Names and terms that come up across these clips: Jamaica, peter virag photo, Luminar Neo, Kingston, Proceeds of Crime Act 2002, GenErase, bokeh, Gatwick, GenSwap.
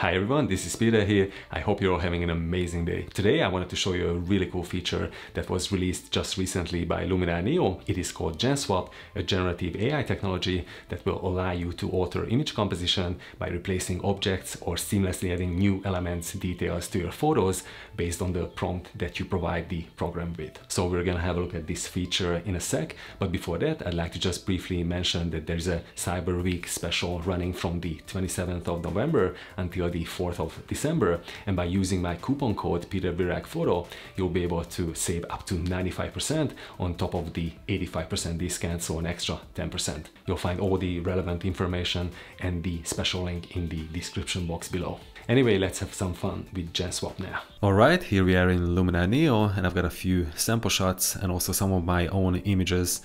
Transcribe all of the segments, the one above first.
Hi everyone, this is Peter here. I hope you're all having an amazing day. Today I wanted to show you a really cool feature that was released just recently by Luminar Neo. It is called GenSwap, a generative AI technology that will allow you to alter image composition by replacing objects or seamlessly adding new elements, details to your photos based on the prompt that you provide the program with. So we're gonna have a look at this feature in a sec, but before that I'd like to just briefly mention that there's a Cyber Week special running from the 27th of November until the 4th of December, and by using my coupon code Peter Virag Photo, you'll be able to save up to 95% on top of the 85% discount, so an extra 10%. You'll find all the relevant information and the special link in the description box below. Anyway, let's have some fun with GenSwap now. All right, here we are in Luminar Neo, and I've got a few sample shots and also some of my own images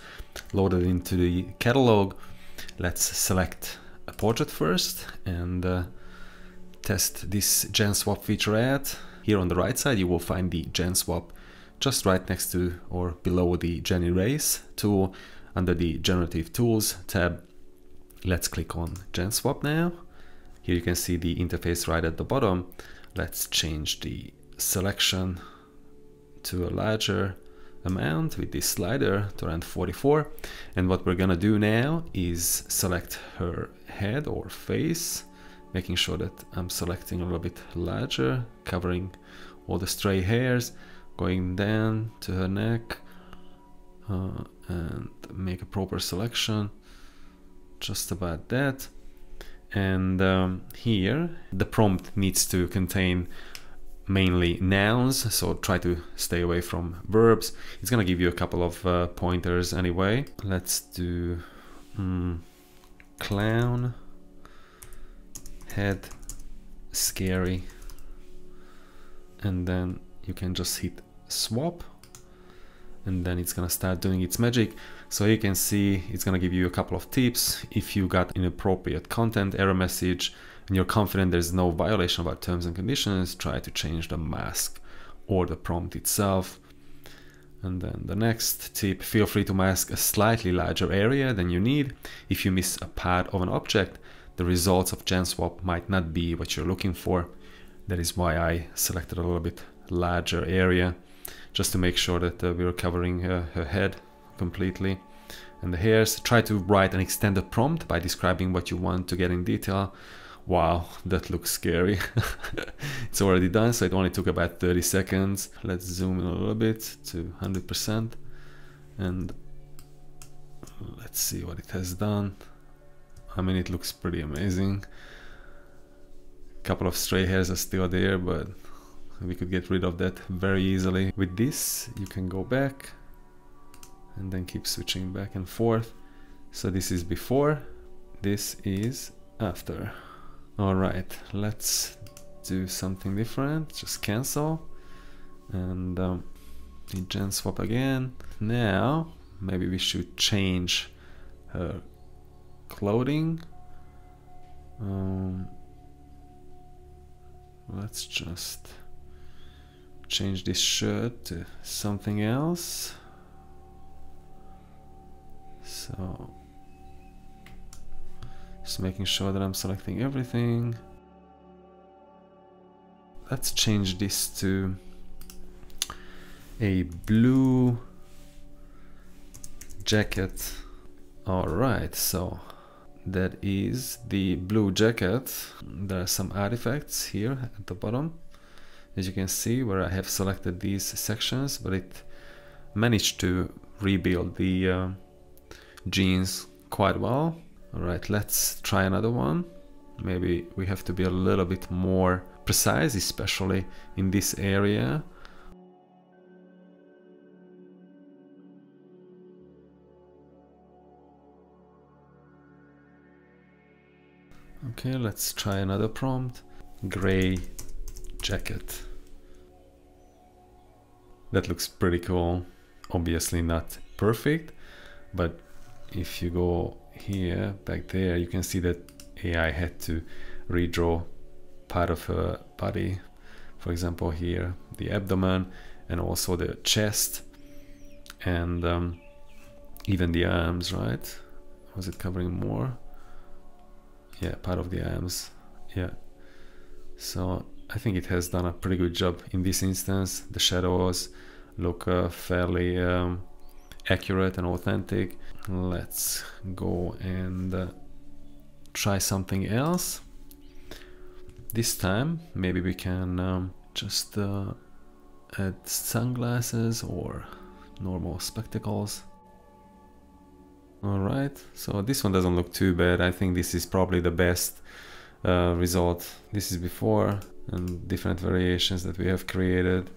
loaded into the catalog. Let's select a portrait first and test this GenSwap feature out. Here on the right side you will find the GenSwap just right next to or below the GenErase tool under the Generative Tools tab. Let's click on GenSwap now. Here you can see the interface right at the bottom. Let's change the selection to a larger amount with this slider to around 44. And what we're gonna do now is select her head or face, making sure that I'm selecting a little bit larger, covering all the stray hairs, going down to her neck, and make a proper selection, just about that. And here, the prompt needs to contain mainly nouns, so try to stay away from verbs. It's gonna give you a couple of pointers anyway. Let's do clown, head, scary, and then you can just hit swap, and then it's gonna start doing its magic. So you can see it's gonna give you a couple of tips. If you got inappropriate content, error message, and you're confident there's no violation of our terms and conditions, try to change the mask or the prompt itself. And then the next tip, feel free to mask a slightly larger area than you need. If you miss a part of an object, the results of GenSwap might not be what you're looking for. That is why I selected a little bit larger area, just to make sure that we're covering her head completely and the hairs. Try to write an extended prompt by describing what you want to get in detail. Wow, that looks scary. It's already done, so it only took about 30 seconds. Let's zoom in a little bit to 100%, and let's see what it has done. I mean, it looks pretty amazing. A couple of stray hairs are still there, but we could get rid of that very easily. With this, you can go back and then keep switching back and forth. So this is before, this is after. All right, let's do something different. Just cancel and GenSwap again. Now, maybe we should change her clothing. Let's just change this shirt to something else. So just making sure that I'm selecting everything. Let's change this to a blue jacket. All right, so that is the blue jacket. There are some artifacts here at the bottom, as you can see, where I have selected these sections, but it managed to rebuild the jeans quite well. All right, let's try another one. Maybe we have to be a little bit more precise, especially in this area. Okay, let's try another prompt. Gray jacket. That looks pretty cool. Obviously not perfect, but if you go here, back there, you can see that AI had to redraw part of her body. For example, here, the abdomen and also the chest and even the arms, right? Was it covering more? Yeah, part of the arms. Yeah, So I think it has done a pretty good job in this instance. The shadows look fairly accurate and authentic. Let's go and try something else. This time maybe we can just add sunglasses or normal spectacles. Alright, so this one doesn't look too bad. I think this is probably the best result. This is before, and different variations that we have created.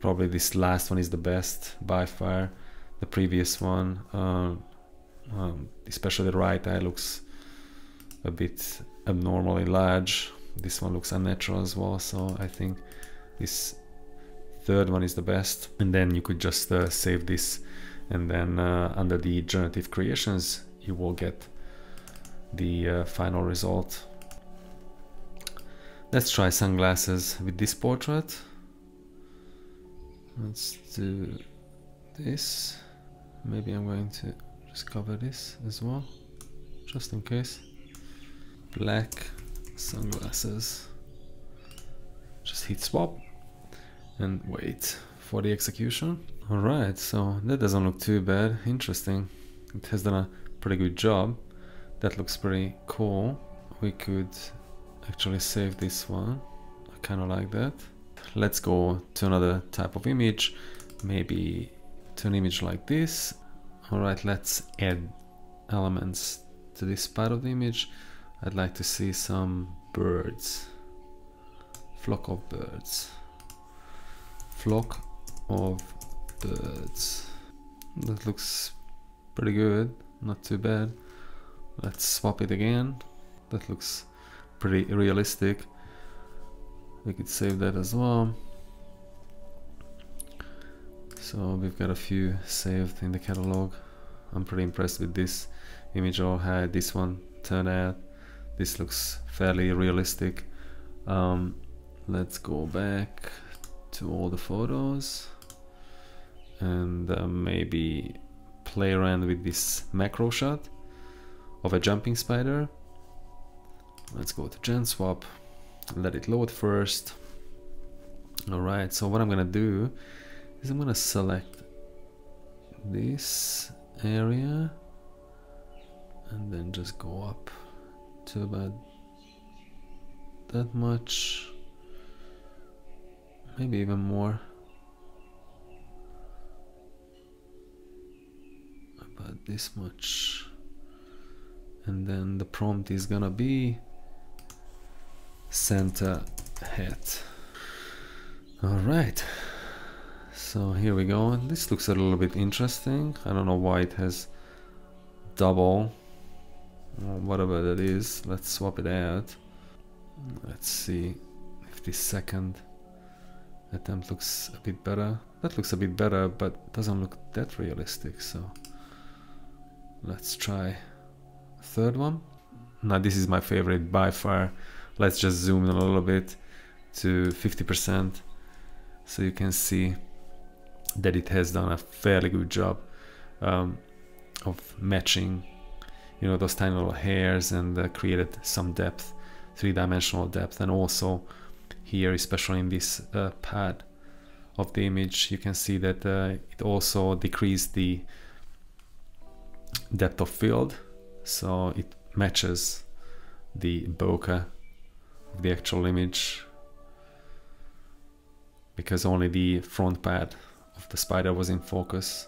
Probably this last one is the best by far. The previous one, especially the right eye, looks a bit abnormally large. This one looks unnatural as well, so I think this third one is the best. And then you could just save this, and then under the generative creations you will get the final result. Let's try sunglasses with this portrait. Let's do this. Maybe I'm going to just cover this as well, just in case. Black sunglasses. Just hit swap and wait for the execution. Alright, so that doesn't look too bad. Interesting. It has done a pretty good job. That looks pretty cool. We could actually save this one. I kind of like that. Let's go to another type of image. Maybe to an image like this. Alright, let's add elements to this part of the image. I'd like to see some birds. Flock of birds. Flock of birds. That looks pretty good, not too bad. Let's swap it again. That looks pretty realistic. We could save that as well. So we've got a few saved in the catalog. I'm pretty impressed with this image or how this one turned out. This looks fairly realistic. Let's go back to all the photos and maybe play around with this macro shot of a jumping spider. Let's go to GenSwap, let it load first. Alright, so what I'm gonna do is I'm gonna select this area and then just go up to about that much, maybe even more. This much, and then the prompt is gonna be Santa hat. All right, so here we go. This looks a little bit interesting. I don't know why it has double, whatever that is. Let's swap it out. Let's see if this second attempt looks a bit better. That looks a bit better, but doesn't look that realistic, so let's try a third one. Now this is my favorite by far. Let's just zoom in a little bit to 50% so you can see that it has done a fairly good job of matching, you know, those tiny little hairs, and created some depth, three-dimensional depth. And also here, especially in this part of the image, you can see that it also decreased the depth of field, so it matches the bokeh of the actual image, because only the front part of the spider was in focus.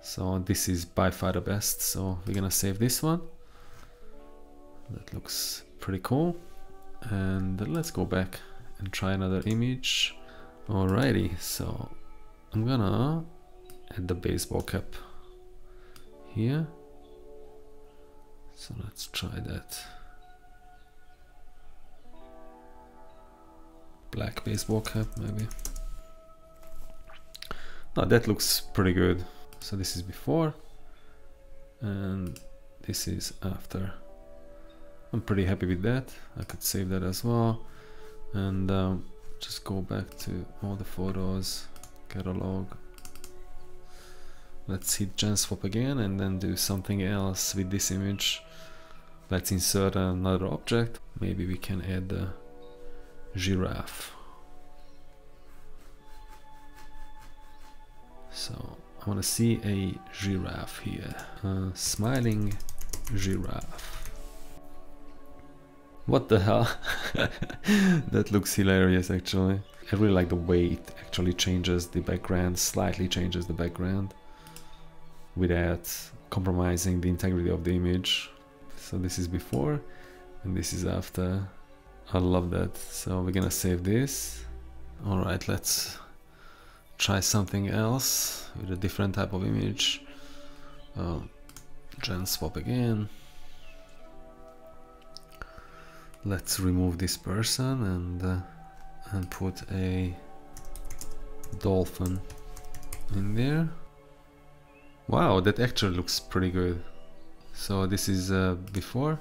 So this is by far the best, so we're gonna save this one. That looks pretty cool. And let's go back and try another image. Alrighty, so I'm gonna add the baseball cap here. So let's try that. Black baseball cap, maybe. No, that looks pretty good. So this is before and this is after. I'm pretty happy with that. I could save that as well. And just go back to all the photos, catalog. Let's hit GenSwap again and then do something else with this image. Let's insert another object. Maybe we can add giraffe. So I want to see a giraffe here, a smiling giraffe. What the hell? That looks hilarious actually. I really like the way it actually changes the background, slightly changes the background without compromising the integrity of the image. So this is before and this is after. I love that. So we're gonna save this. All right, let's try something else with a different type of image. GenSwap again. Let's remove this person and put a dolphin in there. Wow, that actually looks pretty good. So this is before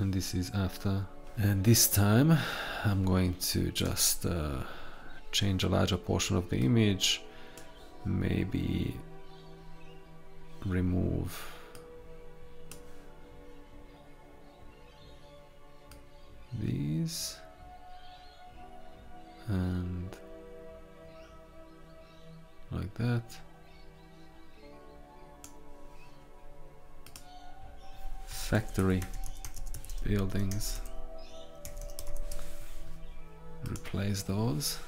and this is after, and this time I'm going to just change a larger portion of the image, maybe remove these and like that. Factory buildings, replace those.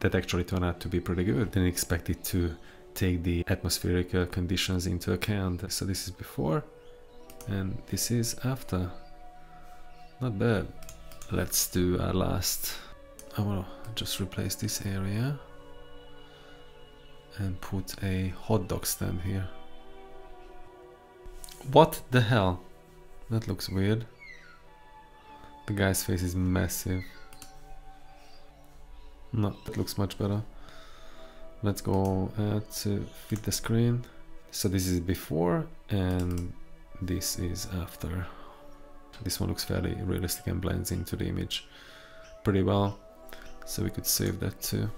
That actually turned out to be pretty good. Didn't expect it to take the atmospheric conditions into account. So this is before and this is after. Not bad. Let's do our last. I will just replace this area and put a hot dog stand here. What the hell? That looks weird. The guy's face is massive. No, that looks much better. Let's go to fit the screen. So this is before and this is after. This one looks fairly realistic and blends into the image pretty well. So we could save that too.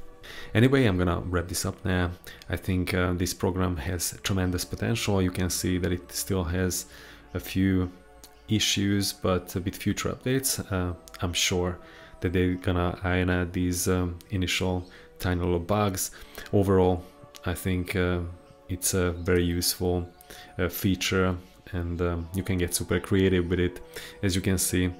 Anyway, I'm gonna wrap this up now. I think this program has tremendous potential. You can see that it still has a few issues, but with future updates, I'm sure that they're gonna iron out these initial tiny little bugs. Overall, I think it's a very useful feature, and you can get super creative with it. As you can see,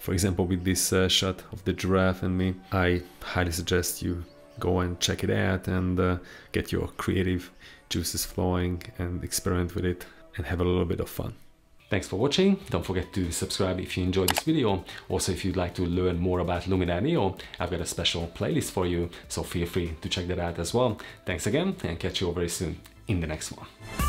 for example, with this shot of the giraffe and me, I highly suggest you go and check it out and get your creative juices flowing and experiment with it and have a little bit of fun. Thanks for watching. Don't forget to subscribe if you enjoyed this video. Also, if you'd like to learn more about Luminar Neo, I've got a special playlist for you, so feel free to check that out as well. Thanks again and catch you all very soon in the next one.